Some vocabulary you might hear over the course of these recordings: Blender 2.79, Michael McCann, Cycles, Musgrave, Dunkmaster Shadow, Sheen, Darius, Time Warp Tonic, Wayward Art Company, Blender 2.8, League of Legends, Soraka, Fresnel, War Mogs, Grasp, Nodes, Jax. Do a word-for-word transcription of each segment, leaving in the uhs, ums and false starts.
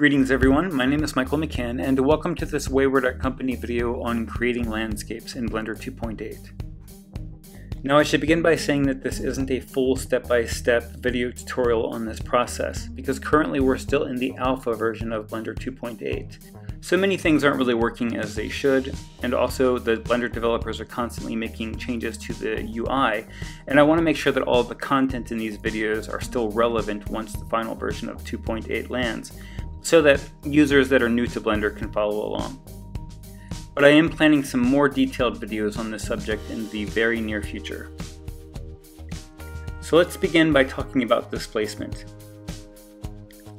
Greetings everyone, my name is Michael McCann and welcome to this Wayward Art Company video on creating landscapes in Blender two point eight. Now I should begin by saying that this isn't a full step-by-step video tutorial on this process, because currently we're still in the alpha version of Blender two point eight. So many things aren't really working as they should, and also the Blender developers are constantly making changes to the U I, and I want to make sure that all the content in these videos are still relevant once the final version of two point eight lands, so that users that are new to Blender can follow along. But I am planning some more detailed videos on this subject in the very near future. So let's begin by talking about displacement.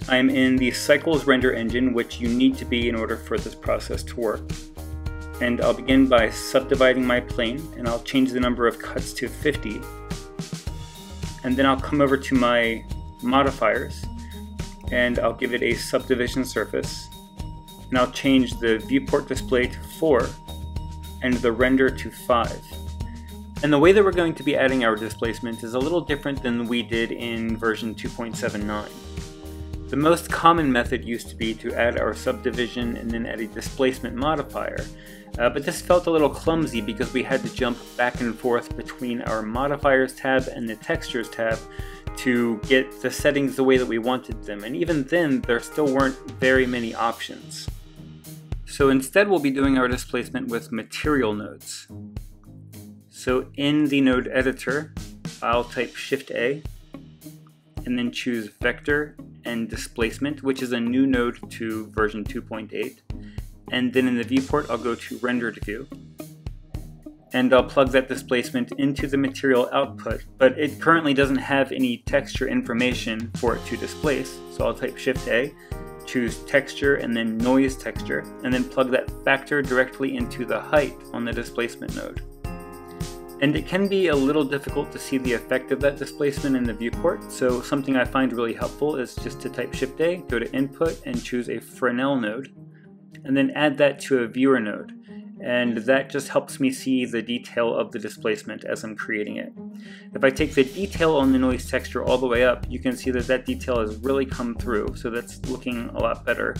I'm in the Cycles render engine, which you need to be in order for this process to work. And I'll begin by subdividing my plane, and I'll change the number of cuts to fifty. And then I'll come over to my modifiers, and I'll give it a subdivision surface, and I'll change the viewport display to four and the render to five. And the way that we're going to be adding our displacement is a little different than we did in version two point seven nine. The most common method used to be to add our subdivision and then add a displacement modifier, uh, but this felt a little clumsy because we had to jump back and forth between our modifiers tab and the textures tab to get the settings the way that we wanted them, and even then there still weren't very many options. So instead we'll be doing our displacement with material nodes. So in the node editor, I'll type Shift A and then choose Vector and Displacement, which is a new node to version two point eight, and then in the viewport I'll go to Rendered View. And I'll plug that displacement into the material output, but it currently doesn't have any texture information for it to displace, so I'll type Shift A, choose Texture and then Noise Texture, and then plug that factor directly into the height on the displacement node. And it can be a little difficult to see the effect of that displacement in the viewport, so something I find really helpful is just to type Shift A, go to Input and choose a Fresnel node, and then add that to a Viewer node. And that just helps me see the detail of the displacement as I'm creating it. If I take the detail on the noise texture all the way up, you can see that that detail has really come through, so that's looking a lot better.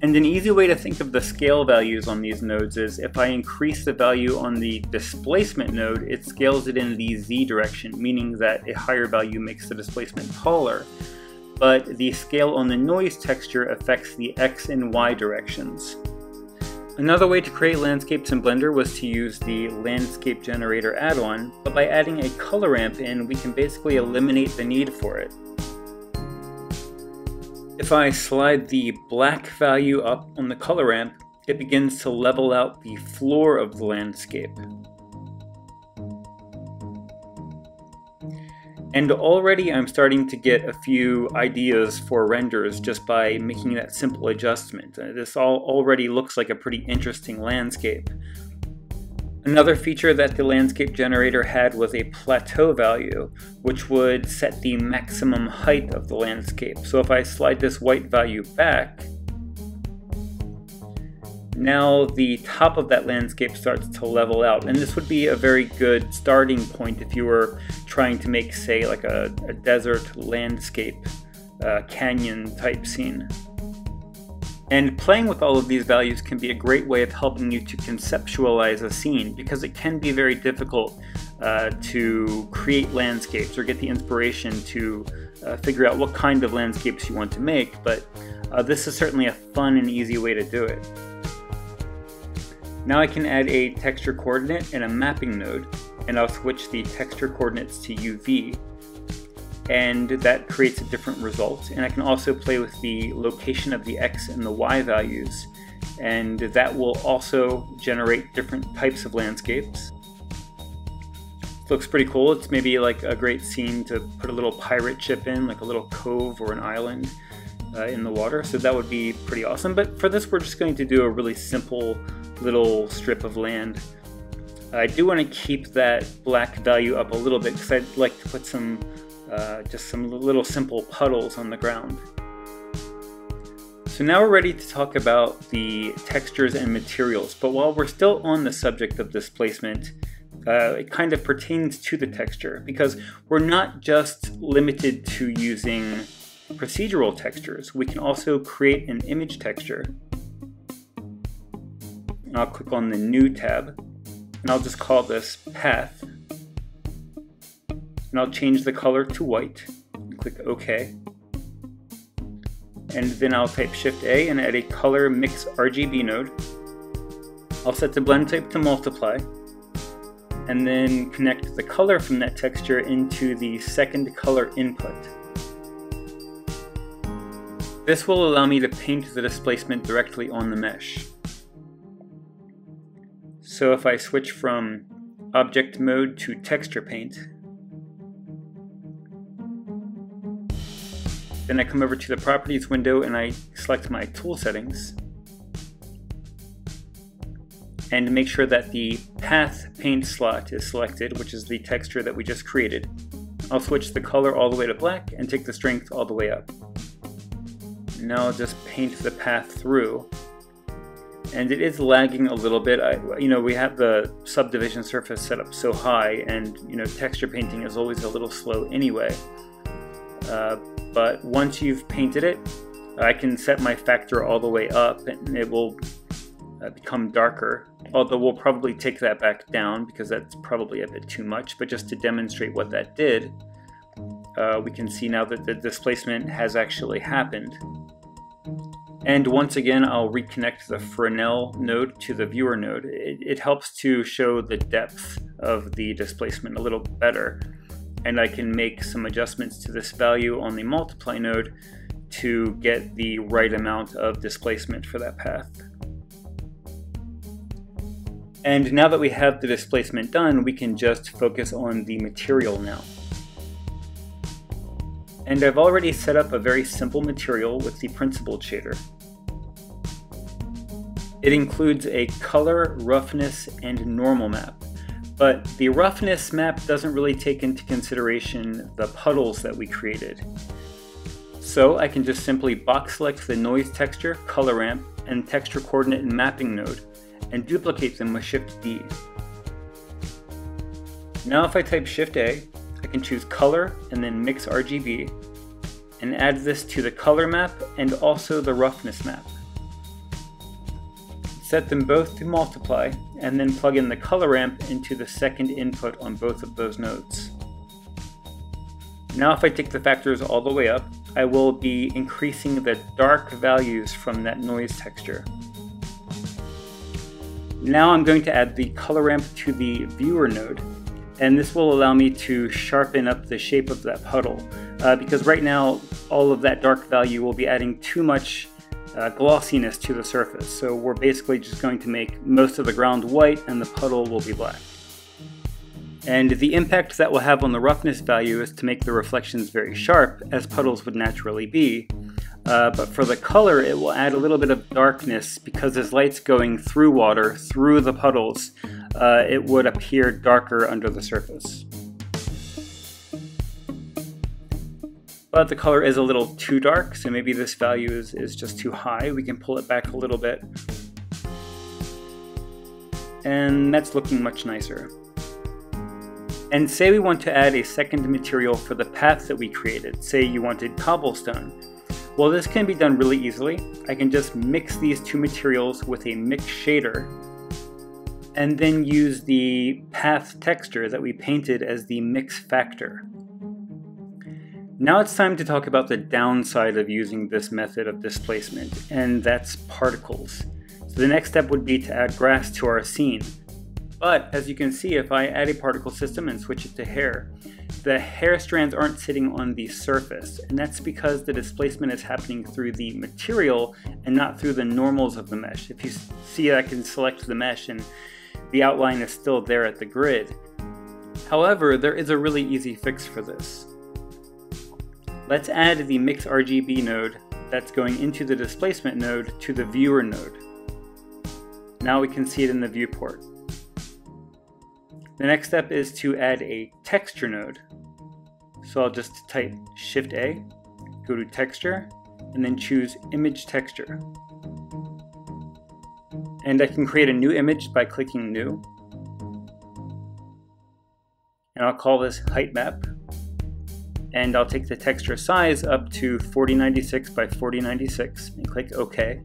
And an easy way to think of the scale values on these nodes is if I increase the value on the displacement node, it scales it in the Z direction, meaning that a higher value makes the displacement taller, but the scale on the noise texture affects the X and Y directions. Another way to create landscapes in Blender was to use the Landscape Generator add-on, but by adding a color ramp in, we can basically eliminate the need for it. If I slide the black value up on the color ramp, it begins to level out the floor of the landscape. And already I'm starting to get a few ideas for renders just by making that simple adjustment. This all already looks like a pretty interesting landscape. Another feature that the landscape generator had was a plateau value, which would set the maximum height of the landscape. So if I slide this white value back, now the top of that landscape starts to level out, and this would be a very good starting point if you were trying to make, say, like a, a desert landscape, uh, canyon type scene. And playing with all of these values can be a great way of helping you to conceptualize a scene, because it can be very difficult uh, to create landscapes or get the inspiration to uh, figure out what kind of landscapes you want to make, but uh, this is certainly a fun and easy way to do it. Now I can add a texture coordinate and a mapping node, and I'll switch the texture coordinates to U V, and that creates a different result. And I can also play with the location of the X and the Y values, and that will also generate different types of landscapes. It looks pretty cool. It's maybe like a great scene to put a little pirate ship in, like a little cove or an island uh, in the water, so that would be pretty awesome. But for this we're just going to do a really simple little strip of land. I do want to keep that black value up a little bit because I'd like to put some, uh, just some little simple puddles on the ground. So now we're ready to talk about the textures and materials, but while we're still on the subject of displacement, uh, it kind of pertains to the texture because we're not just limited to using procedural textures. We can also create an image texture. And I'll click on the New tab, and I'll just call this Path. And I'll change the color to white. Click OK. And then I'll type Shift A and add a color mix R G B node. I'll set the blend type to multiply, and then connect the color from that texture into the second color input. This will allow me to paint the displacement directly on the mesh. So if I switch from object mode to texture paint, then I come over to the properties window and I select my tool settings and make sure that the path paint slot is selected, which is the texture that we just created. I'll switch the color all the way to black and take the strength all the way up. Now I'll just paint the path through, and it is lagging a little bit. I, you know, we have the subdivision surface set up so high, and you know, texture painting is always a little slow anyway. Uh, but once you've painted it, I can set my factor all the way up and it will uh, become darker, although we'll probably take that back down because that's probably a bit too much. But just to demonstrate what that did, uh, we can see now that the displacement has actually happened. And once again, I'll reconnect the Fresnel node to the viewer node. It, it helps to show the depth of the displacement a little better. And I can make some adjustments to this value on the multiply node to get the right amount of displacement for that path. And now that we have the displacement done, we can just focus on the material now. And I've already set up a very simple material with the principled shader. It includes a color, roughness, and normal map. But the roughness map doesn't really take into consideration the puddles that we created. So I can just simply box select the noise texture, color ramp, and texture coordinate and mapping node, and duplicate them with Shift D. Now if I type Shift A, I can choose color and then mix R G B, and add this to the color map and also the roughness map. Set them both to multiply, and then plug in the color ramp into the second input on both of those nodes. Now if I take the factors all the way up, I will be increasing the dark values from that noise texture. Now I'm going to add the color ramp to the viewer node, and this will allow me to sharpen up the shape of that puddle, uh, because right now all of that dark value will be adding too much Uh, glossiness to the surface, so we're basically just going to make most of the ground white and the puddle will be black. And the impact that will have on the roughness value is to make the reflections very sharp, as puddles would naturally be, uh, but for the color it will add a little bit of darkness, because as light's going through water, through the puddles, uh, it would appear darker under the surface. But the color is a little too dark, so maybe this value is, is just too high. We can pull it back a little bit. And that's looking much nicer. And say we want to add a second material for the path that we created. Say you wanted cobblestone. Well, this can be done really easily. I can just mix these two materials with a mix shader, and then use the path texture that we painted as the mix factor. Now it's time to talk about the downside of using this method of displacement, and that's particles. So the next step would be to add grass to our scene. But as you can see, if I add a particle system and switch it to hair, the hair strands aren't sitting on the surface, and that's because the displacement is happening through the material and not through the normals of the mesh. If you see, I can select the mesh and the outline is still there at the grid. However, there is a really easy fix for this. Let's add the mix R G B node that's going into the displacement node to the viewer node. Now we can see it in the viewport. The next step is to add a texture node. So I'll just type Shift A, go to texture, and then choose image texture. And I can create a new image by clicking new. And I'll call this height map. and I'll take the texture size up to forty ninety-six by forty ninety-six and click OK.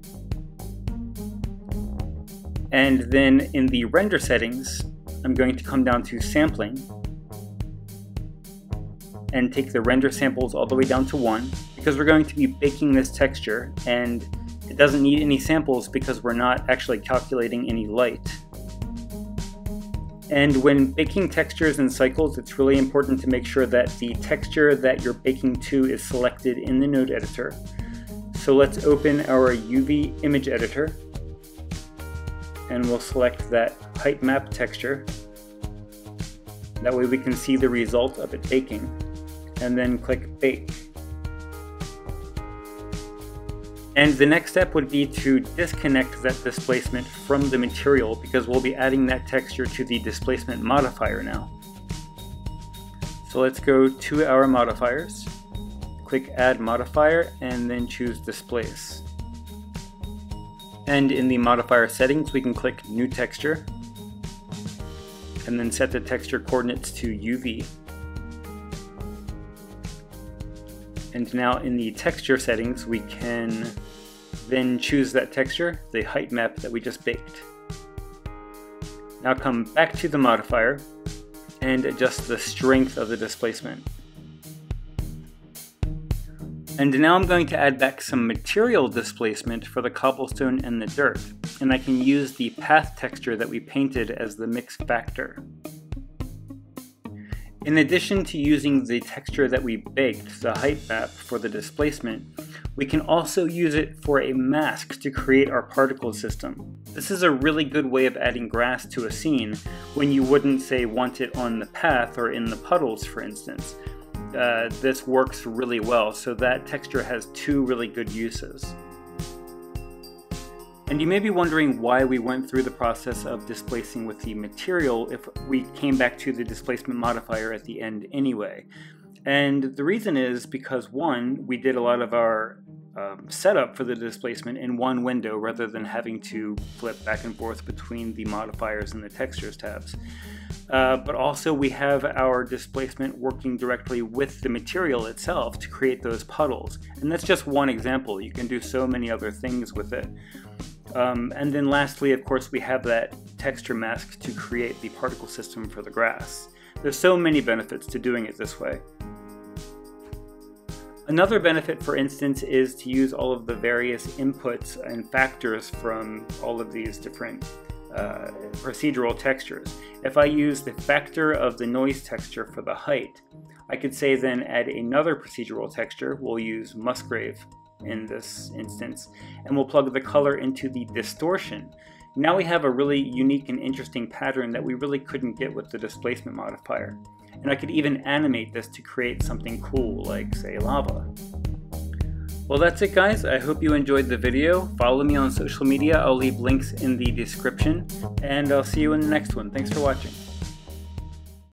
And then in the render settings, I'm going to come down to sampling and take the render samples all the way down to one, because we're going to be baking this texture and it doesn't need any samples because we're not actually calculating any light. And when baking textures in Cycles, it's really important to make sure that the texture that you're baking to is selected in the node editor. So let's open our U V image editor and we'll select that height map texture. That way we can see the result of it baking, and then click Bake. And the next step would be to disconnect that displacement from the material, because we'll be adding that texture to the displacement modifier now. So let's go to our modifiers, click Add Modifier, and then choose Displace. And in the modifier settings, we can click New Texture, and then set the texture coordinates to U V. And now in the texture settings, we can then choose that texture, the height map that we just baked. Now come back to the modifier and adjust the strength of the displacement. And now I'm going to add back some material displacement for the cobblestone and the dirt. And I can use the path texture that we painted as the mix factor. In addition to using the texture that we baked, the height map, for the displacement, we can also use it for a mask to create our particle system. This is a really good way of adding grass to a scene when you wouldn't, say, want it on the path or in the puddles, for instance. Uh, this works really well, so that texture has two really good uses. And you may be wondering why we went through the process of displacing with the material if we came back to the displacement modifier at the end anyway. And the reason is because, one, we did a lot of our um, setup for the displacement in one window rather than having to flip back and forth between the modifiers and the textures tabs. Uh, but also we have our displacement working directly with the material itself to create those puddles. And that's just one example. You can do so many other things with it. Um, and then lastly, of course, we have that texture mask to create the particle system for the grass. There's so many benefits to doing it this way. Another benefit, for instance, is to use all of the various inputs and factors from all of these different uh, procedural textures. If I use the factor of the noise texture for the height, I could say then add another procedural texture. We'll use Musgrave in this instance, and we'll plug the color into the distortion. Now we have a really unique and interesting pattern that we really couldn't get with the displacement modifier. And I could even animate this to create something cool, like, say, lava. Well, that's it, guys. I hope you enjoyed the video. Follow me on social media. I'll leave links in the description, and I'll see you in the next one. Thanks for watching.